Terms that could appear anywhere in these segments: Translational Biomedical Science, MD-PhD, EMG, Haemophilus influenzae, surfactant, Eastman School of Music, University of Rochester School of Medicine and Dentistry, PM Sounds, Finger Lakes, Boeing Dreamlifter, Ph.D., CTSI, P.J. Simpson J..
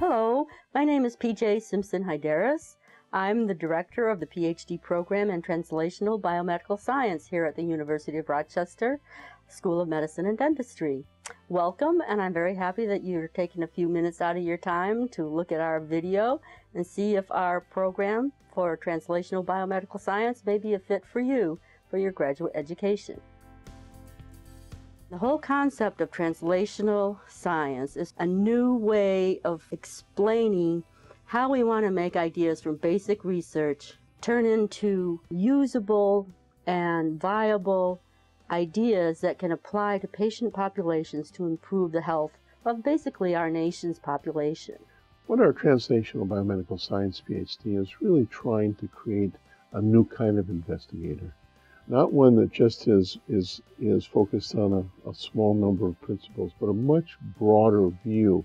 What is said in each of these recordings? Hello, my name is P.J. Simpson J. I'm the director of the PhD program in Translational Biomedical Science here at the University of Rochester School of Medicine and Dentistry. Welcome, and I'm very happy that you're taking a few minutes out of your time to look at our video and see if our program for Translational Biomedical Science may be a fit for you for your graduate education. The whole concept of translational science is a new way of explaining how we want to make ideas from basic research turn into usable and viable ideas that can apply to patient populations to improve the health of basically our nation's population. What our Translational Biomedical Science PhD is really trying to create a new kind of investigator, not one that just is focused on a small number of principles, but a much broader view.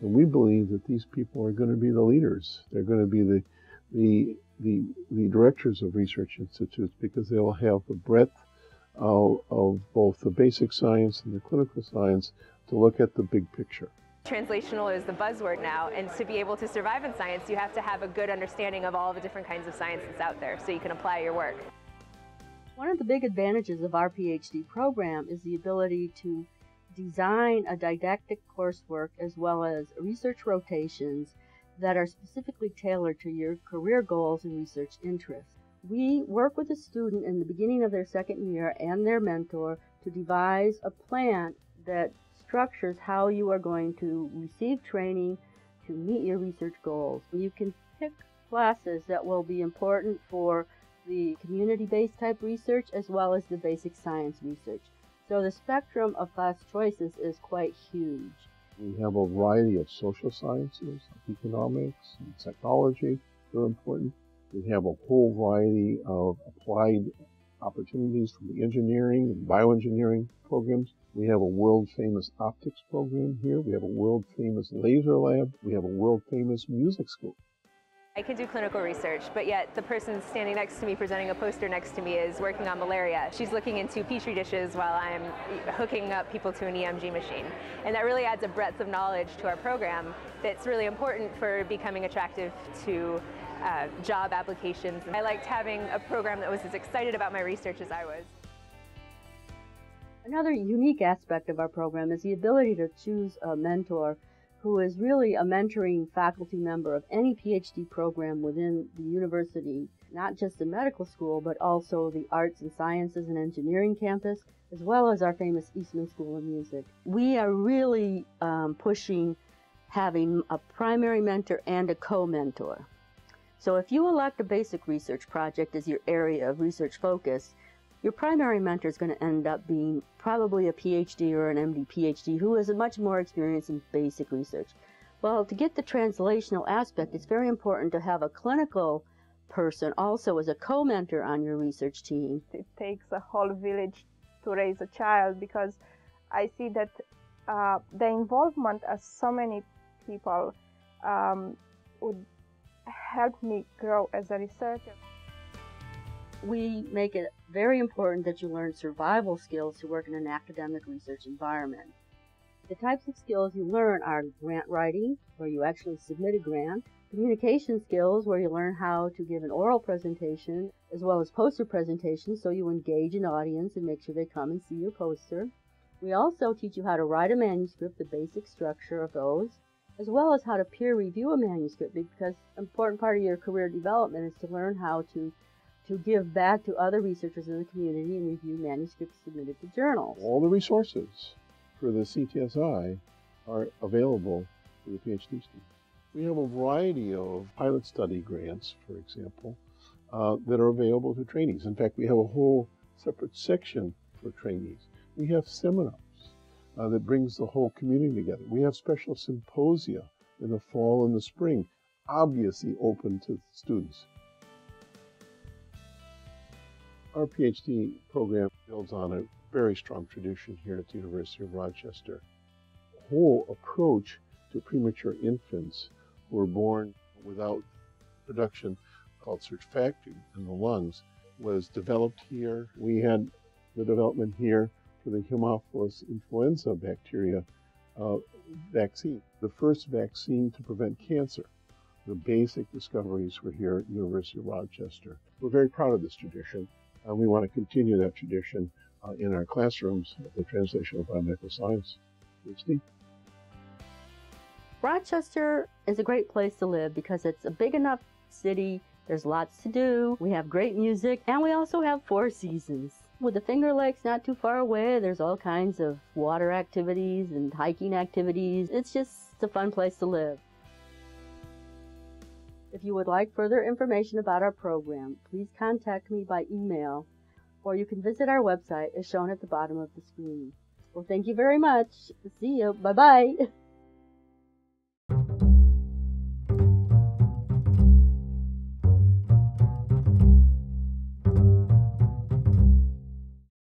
And we believe that these people are going to be the leaders. They're going to be the directors of research institutes, because they will have the breadth of both the basic science and the clinical science to look at the big picture. Translational is the buzzword now, and to be able to survive in science, you have to have a good understanding of all the different kinds of science that's out there so you can apply your work. One of the big advantages of our PhD program is the ability to design a didactic coursework as well as research rotations that are specifically tailored to your career goals and research interests. We work with a student in the beginning of their second year and their mentor to devise a plan that structures how you are going to receive training to meet your research goals. You can pick classes that will be important for the community-based type research as well as the basic science research. So the spectrum of class choices is quite huge. We have a variety of social sciences, like economics and psychology that are important. We have a whole variety of applied opportunities from the engineering and bioengineering programs. We have a world-famous optics program here. We have a world-famous laser lab. We have a world-famous music school. I can do clinical research, but yet the person standing next to me presenting a poster next to me is working on malaria. She's looking into petri dishes while I'm hooking up people to an EMG machine. And that really adds a breadth of knowledge to our program that's really important for becoming attractive to job applications. I liked having a program that was as excited about my research as I was. Another unique aspect of our program is the ability to choose a mentor who is really a mentoring faculty member of any PhD program within the university, not just the medical school, but also the arts and sciences and engineering campus, as well as our famous Eastman School of Music. We are really pushing having a primary mentor and a co-mentor. So if you elect a basic research project as your area of research focus, your primary mentor is going to end up being probably a PhD or an MD-PhD who has much more experience in basic research. Well, to get the translational aspect, it's very important to have a clinical person also as a co-mentor on your research team. It takes a whole village to raise a child, because I see that the involvement of so many people would help me grow as a researcher. We make it very important that you learn survival skills to work in an academic research environment. The types of skills you learn are grant writing, where you actually submit a grant, communication skills, where you learn how to give an oral presentation, as well as poster presentations, so you engage an audience and make sure they come and see your poster. We also teach you how to write a manuscript, the basic structure of those, as well as how to peer review a manuscript, because an important part of your career development is to learn how to give back to other researchers in the community and review manuscripts submitted to journals. All the resources for the CTSI are available for the PhD students. We have a variety of pilot study grants, for example, that are available to trainees. In fact, we have a whole separate section for trainees. We have seminars that brings the whole community together. We have special symposia in the fall and the spring, obviously open to students. Our PhD program builds on a very strong tradition here at the University of Rochester. The whole approach to premature infants who are born without production called surfactant in the lungs was developed here. We had the development here for the Haemophilus influenzae bacteria vaccine, the first vaccine to prevent cancer. The basic discoveries were here at the University of Rochester. We're very proud of this tradition, and we want to continue that tradition in our classrooms at the Translational Biomedical Science. Christy? Rochester is a great place to live because it's a big enough city. There's lots to do. We have great music, and we also have four seasons. With the Finger Lakes not too far away, there's all kinds of water activities and hiking activities. It's just a fun place to live. If you would like further information about our program, please contact me by email, or you can visit our website as shown at the bottom of the screen. Well, thank you very much. See you. Bye-bye.